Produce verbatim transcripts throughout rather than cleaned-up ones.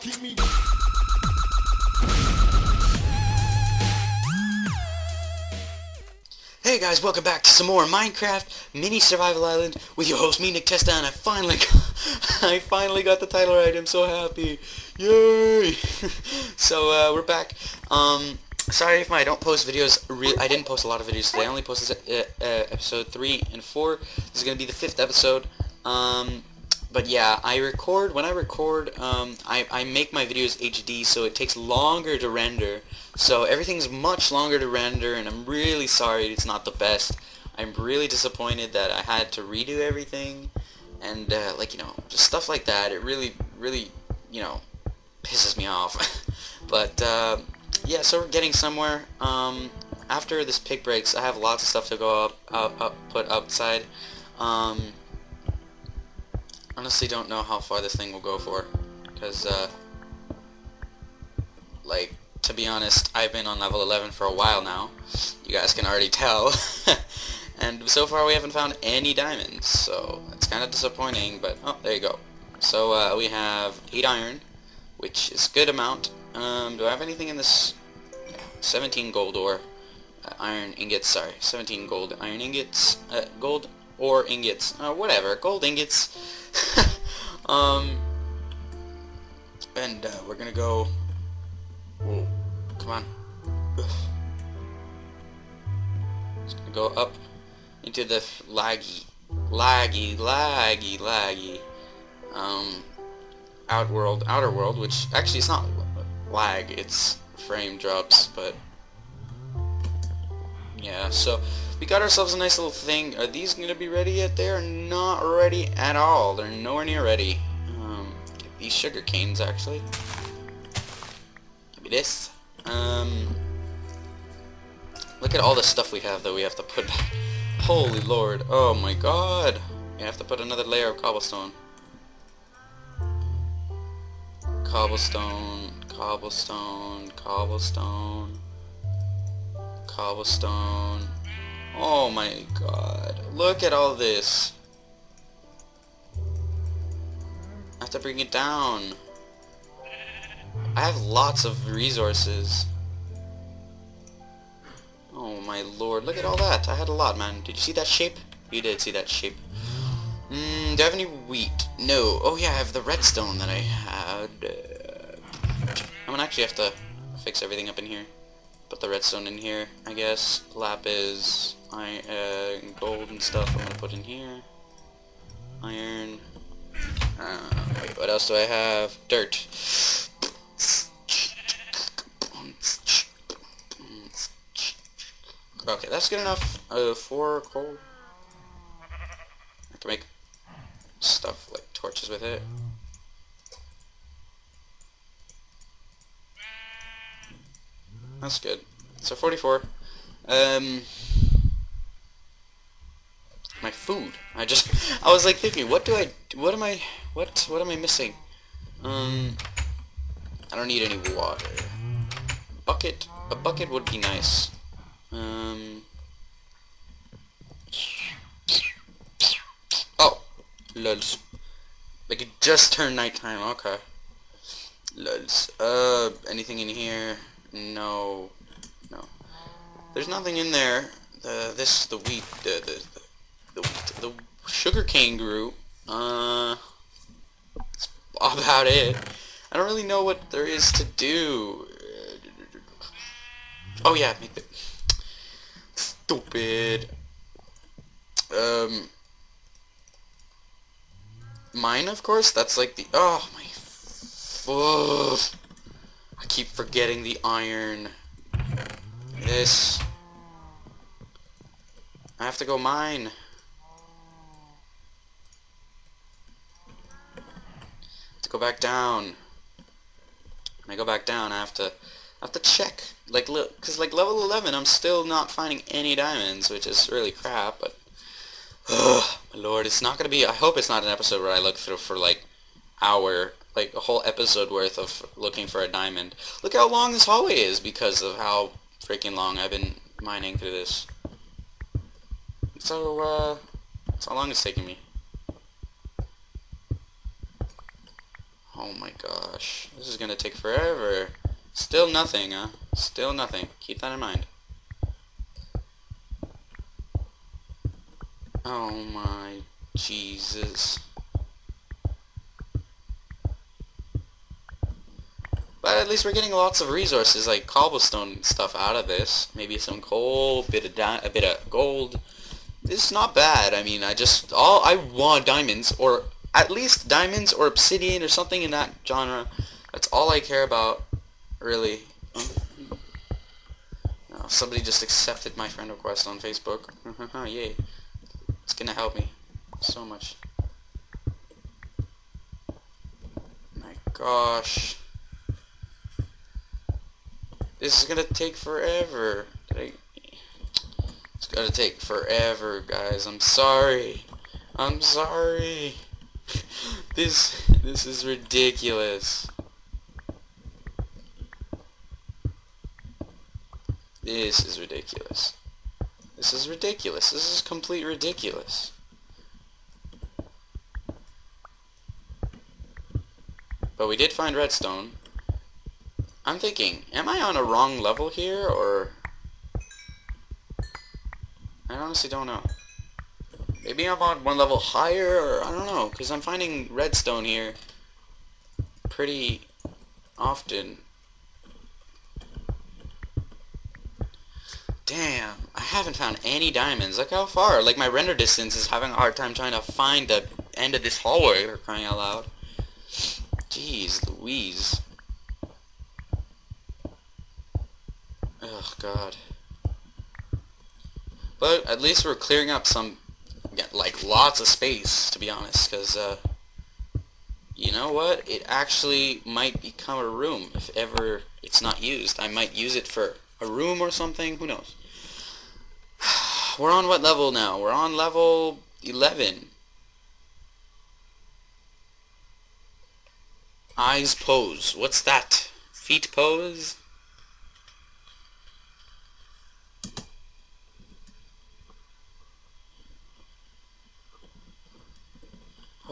keep me. Hey guys, welcome back to some more Minecraft Mini Survival Island with your host, me, Nick Testa, and I finally got, I finally got the title right. I'm so happy. Yay! So uh, we're back. Um, sorry if I don't post videos. Re I didn't post a lot of videos today. I only posted uh, uh, episode three and four. This is gonna be the fifth episode. Um, But yeah, I record, when I record, um, I, I make my videos H D, so it takes longer to render. So everything's much longer to render, and I'm really sorry it's not the best. I'm really disappointed that I had to redo everything, and, uh, like, you know, just stuff like that. It really, really, you know, pisses me off. But, uh, yeah, so we're getting somewhere. Um, after this pick breaks, I have lots of stuff to go up, up, up put outside. Um... Honestly, don't know how far this thing will go for, because, uh, like, to be honest, I've been on level eleven for a while now. You guys can already tell, and so far we haven't found any diamonds, so it's kind of disappointing. But oh, there you go. So uh, we have eight iron, which is a good amount. Um, do I have anything in this? Yeah, seventeen gold ore, uh, iron ingots. Sorry, seventeen gold iron ingots, uh, gold. Or ingots, or whatever, gold ingots. um, and uh, we're gonna go. Whoa, come on! It's gonna go up into the laggy, laggy, laggy, laggy. Um, outworld, outer world, which actually it's not lag, it's frame drops, but. Yeah, so we got ourselves a nice little thing. Are these going to be ready yet? They are not ready at all. They're nowhere near ready. Um, get these sugar canes, actually. Maybe this. Um, look at all the stuff we have that we have to put back. Holy Lord. Oh, my God. We have to put another layer of cobblestone. Cobblestone, cobblestone, cobblestone. Cobblestone. Oh my God. Look at all this. I have to bring it down. I have lots of resources. Oh my Lord. Look at all that. I had a lot, man. Did you see that shape? You did see that shape. Mm, do I have any wheat? No. Oh yeah, I have the redstone that I had. Uh, I'm gonna actually have to fix everything up in here. Put the redstone in here, I guess. Lapis, iron, uh, gold and stuff I'm gonna put in here. Iron. Uh, wait, what else do I have? Dirt. Okay, that's good enough. Uh, for coal. I can make stuff like torches with it. That's good. So forty-four. Um, my food. I just. I was like thinking, what do I? What am I? What? What am I missing? Um. I don't need any water. Bucket. A bucket would be nice. Um. Oh, luds. Like it just turned nighttime. Okay. Luds. Uh, anything in here? No, no. There's nothing in there. The this the wheat the the the, the, the sugar cane grew. Uh, that's all about it. I don't really know what there is to do. Oh yeah, make the stupid. Um, mine of course. That's like the oh my. Ugh. I keep forgetting the iron. This. I have to go mine. To go back down. When I go back down, I have to, I have to check. Like, look, because like level eleven, I'm still not finding any diamonds, which is really crap. But, oh my Lord, it's not gonna be. I hope it's not an episode where I look through for like, hour. Like a whole episode worth of looking for a diamond. Look how long this hallway is because of how freaking long I've been mining through this. So, uh, that's how long it's taking me. Oh my gosh. This is gonna take forever. Still nothing, huh? Still nothing. Keep that in mind. Oh my Jesus. But at least we're getting lots of resources like cobblestone stuff out of this. Maybe some coal, bit of di a bit of gold. It's not bad. I mean, I just all I want diamonds, or at least diamonds or obsidian or something in that genre. That's all I care about, really. Oh, somebody just accepted my friend request on Facebook. Yay! It's gonna help me so much. My gosh. This is gonna take forever. It's gonna take forever, guys. I'm sorry. I'm sorry. This this is ridiculous. This is ridiculous. This is ridiculous. This is complete ridiculous. But we did find redstone. I'm thinking, am I on a wrong level here, or... I honestly don't know. Maybe I'm on one level higher, or I don't know, because I'm finding redstone here pretty often. Damn, I haven't found any diamonds. Look how far. Like, my render distance is having a hard time trying to find the end of this hallway, for crying out loud. Jeez Louise. Oh God. But at least we're clearing up some, yeah, like, lots of space, to be honest, because, uh, you know what? It actually might become a room if ever it's not used. I might use it for a room or something. Who knows? We're on what level now? We're on level eleven. Eyes pose. What's that? Feet pose?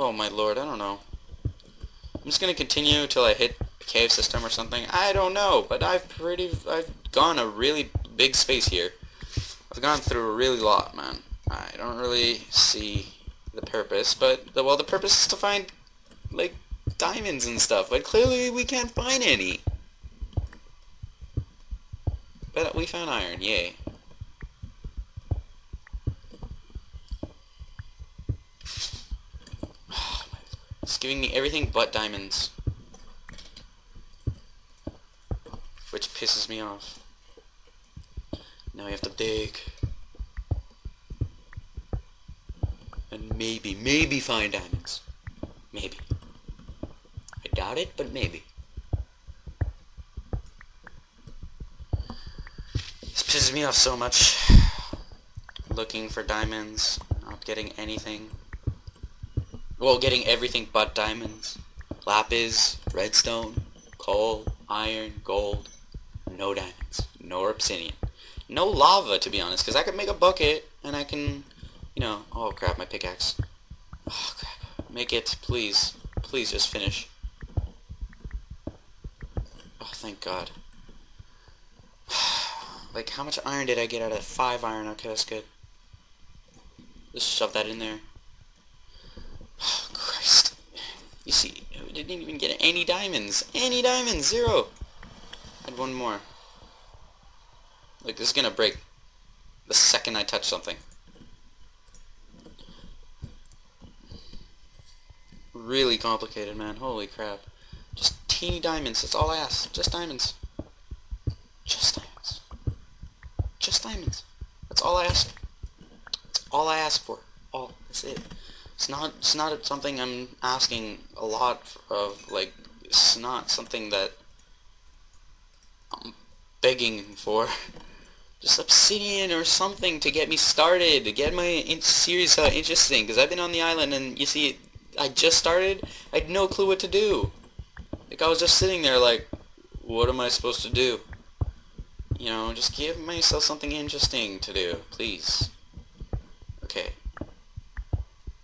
Oh my lord, I don't know. I'm just gonna continue till I hit a cave system or something. I don't know, but I've pretty, I've gone a really big space here. I've gone through a really lot, man. I don't really see the purpose, but the, well, the purpose is to find like diamonds and stuff. But clearly, we can't find any. But we found iron, yay! It's giving me everything but diamonds, which pisses me off. Now we have to dig and maybe, maybe find diamonds. Maybe. I doubt it, but maybe. This pisses me off so much. Looking for diamonds, not getting anything. Well, getting everything but diamonds. Lapis, redstone, coal, iron, gold. No diamonds. No obsidian. No lava, to be honest, because I could make a bucket, and I can, you know... Oh, crap, my pickaxe. Oh, crap. Make it, please. Please just finish. Oh, thank God. Like, how much iron did I get out of five iron? Okay, that's good. Just shove that in there. Oh, Christ. You see, we didn't even get any diamonds. Any diamonds! Zero! I had one more. Look, this is gonna break the second I touch something. Really complicated, man. Holy crap. Just teeny diamonds. That's all I asked. Just diamonds. Just diamonds. Just diamonds. That's all I asked. That's all I asked for. All. That's it. It's not, it's not something I'm asking a lot of, like, it's not something that I'm begging for. Just obsidian or something to get me started, to get my in series uh, interesting, because I've been on the island and, you see, I just started, I had no clue what to do. Like, I was just sitting there like, what am I supposed to do? You know, just give myself something interesting to do, please. Okay.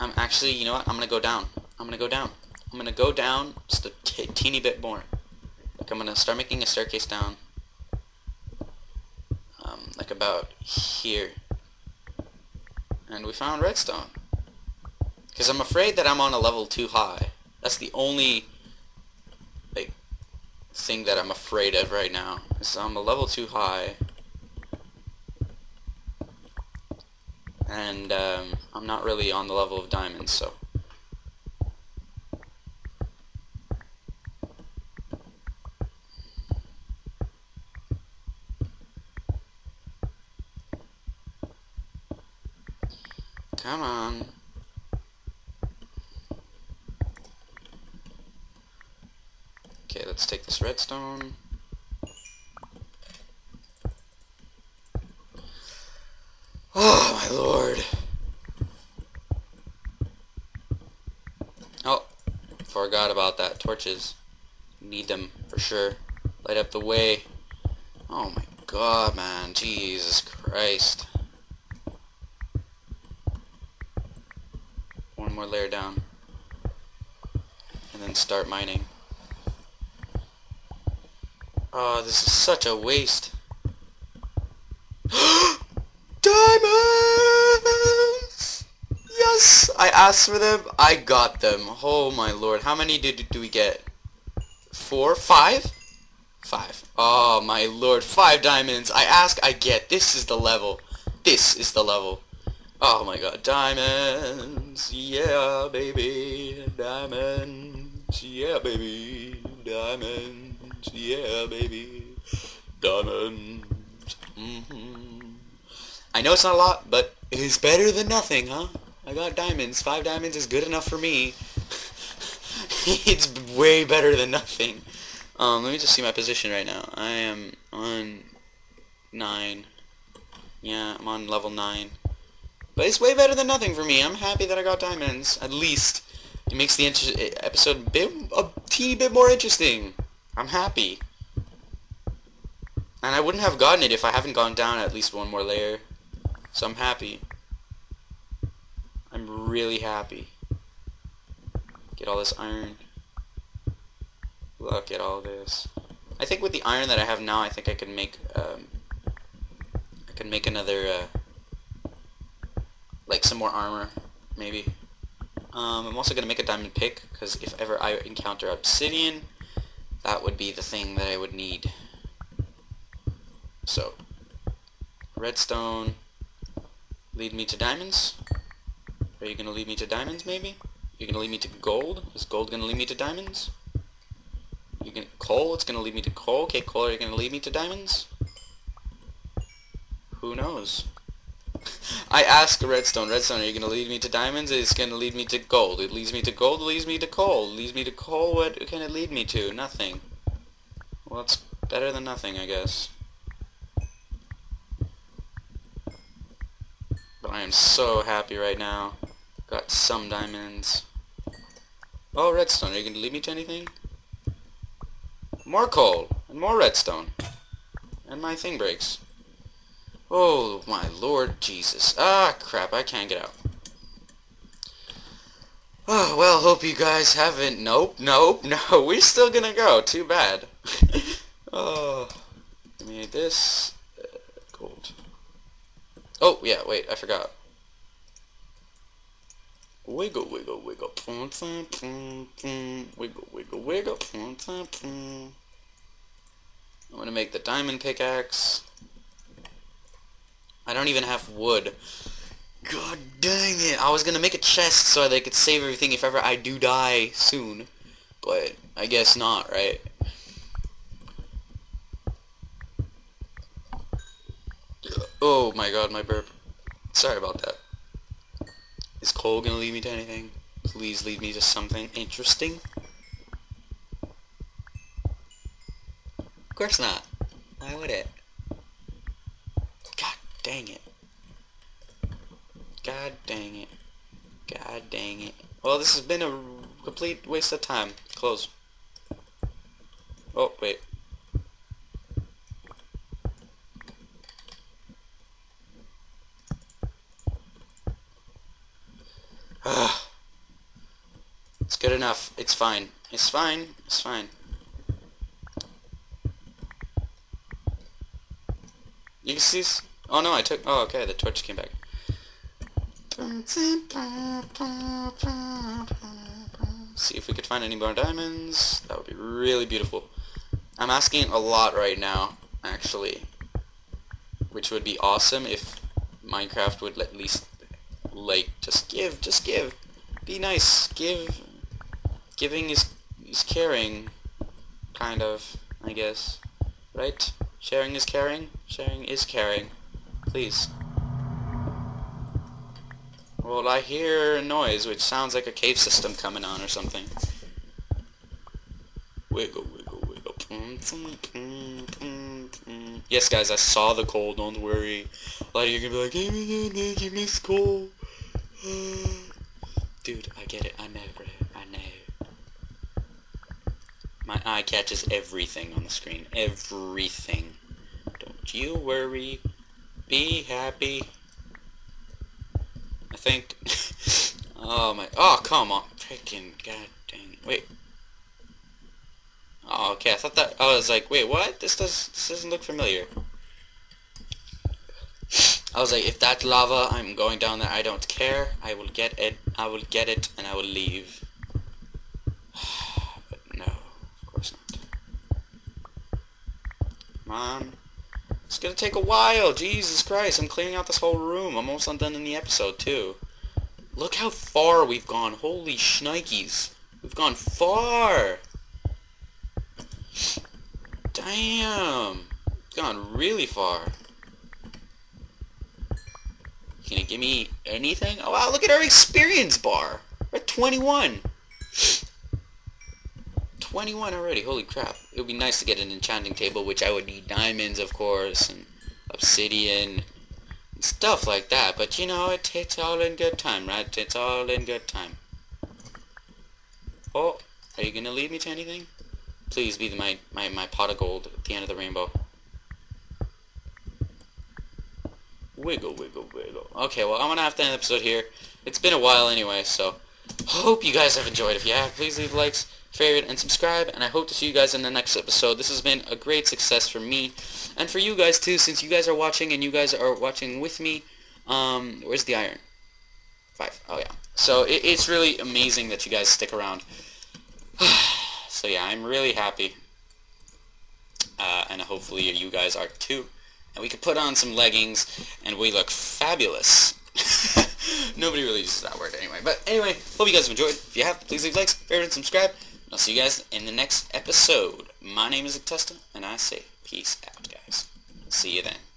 I'm actually, you know what, I'm gonna go down. I'm gonna go down. I'm going to go down just a t teeny bit more. Like, I'm going to start making a staircase down. Um, like about here. And we found redstone. Because I'm afraid that I'm on a level too high. That's the only like thing that I'm afraid of right now. Is I'm a level too high. And um, I'm not really on the level of diamonds, so. Come on. Okay, let's take this redstone. Oh, my lord. Oh, forgot about that. Torches. Need them for sure. Light up the way. Oh my god, man. Jesus Christ. More layer down and then start mining. Oh, this is such a waste. Diamonds! Yes! I asked for them. I got them. Oh my lord. How many did do we get? Four? Five? Five. Oh my lord. Five diamonds. I ask, I get. This is the level. This is the level. Oh my god, diamonds, yeah baby, diamonds, yeah baby, diamonds, yeah baby, diamonds, mm-hmm. I know it's not a lot, but it's better than nothing, huh? I got diamonds, five diamonds is good enough for me. It's way better than nothing. Um, let me just see my position right now. I am on nine, yeah, I'm on level nine. But it's way better than nothing for me. I'm happy that I got diamonds. At least it makes the episode a, bit, a teeny bit more interesting. I'm happy. And I wouldn't have gotten it if I haven't gone down at least one more layer. So I'm happy. I'm really happy. Get all this iron. Look at all this. I think with the iron that I have now, I think I can make, um, I can make another, uh, like some more armor, maybe. Um, I'm also going to make a diamond pick, because if ever I encounter obsidian, that would be the thing that I would need. So, redstone, lead me to diamonds. Are you going to lead me to diamonds, maybe? You're going to lead me to gold? Is gold going to lead me to diamonds? You're gonna, coal, it's going to lead me to coal. Okay, coal, are you going to lead me to diamonds? Who knows? I ask redstone, redstone, are you going to lead me to diamonds? It's going to lead me to gold. It leads me to gold, it leads me to coal. It leads me to coal, what can it lead me to? Nothing. Well, it's better than nothing, I guess. But I am so happy right now. Got some diamonds. Oh, redstone, are you going to lead me to anything? More coal, and more redstone. And my thing breaks. Oh my lord Jesus. Ah crap, I can't get out. Oh well, hope you guys haven't. Nope, nope, no, we're still gonna go. Too bad. Oh, give me this uh, gold. Oh yeah, wait, I forgot. Wiggle wiggle wiggle wiggle wiggle wiggle. I'm gonna make the diamond pickaxe. I don't even have wood. God dang it. I was going to make a chest so that I could save everything if ever I do die soon. But I guess not, right? Oh my god, my burp. Sorry about that. Is coal going to lead me to anything? Please lead me to something interesting. Of course not. Why would it? Dang it. God dang it. God dang it. Well, this has been a complete waste of time. Close. Oh, wait. It's good enough. It's fine. It's fine. It's fine. You can see... Oh no, I took... Oh, okay, the torch came back. See if we could find any more diamonds. That would be really beautiful. I'm asking a lot right now, actually. Which would be awesome if Minecraft would at least, like, just give, just give. Be nice. Give. Giving is, is caring. Kind of, I guess. Right? Sharing is caring? Sharing is caring. Please. Well, I hear a noise, which sounds like a cave system coming on or something. Wiggle, wiggle, wiggle. Yes, guys, I saw the coal. Don't worry. A lot of you are going to be like, give me, give me, give me this coal. Dude, I get it. I know, bro. I know. My eye catches everything on the screen. Everything. Don't you worry. Be happy. I think. Oh my. Oh, come on. Freaking god dang. Wait. Oh, okay. I thought that. I was like, wait, what? This, does, this doesn't look familiar. I was like, if that's lava, I'm going down there. I don't care. I will get it. I will get it and I will leave. But no. Of course not. Come on. It's gonna take a while. Jesus Christ, I'm cleaning out this whole room. I'm almost done in the episode, too. Look how far we've gone. Holy shnikes. We've gone far. Damn. We've gone really far. Can you give me anything? Oh, wow, look at our experience bar. We're at twenty-one. twenty-one already, holy crap. It would be nice to get an enchanting table, which I would need diamonds, of course, and obsidian, and stuff like that. But, you know, it, it's all in good time, right? It's all in good time. Oh, are you going to lead me to anything? Please be the, my, my, my pot of gold at the end of the rainbow. Wiggle, wiggle, wiggle. Okay, well, I'm going to have to end the episode here. It's been a while anyway, so hope you guys have enjoyed. If you have, please leave likes, favorite, and subscribe, and I hope to see you guys in the next episode. This has been a great success for me, and for you guys too, since you guys are watching, and you guys are watching with me. Um, where's the iron? Five. Oh, yeah. So, it, it's really amazing that you guys stick around. So, yeah, I'm really happy, uh, and hopefully you guys are too. And we could put on some leggings, and we look fabulous. Nobody really uses that word anyway. But anyway, hope you guys have enjoyed. If you have, please leave likes, favorite, and subscribe. I'll see you guys in the next episode. My name is Nick Testa, and I say peace out, guys. See you then.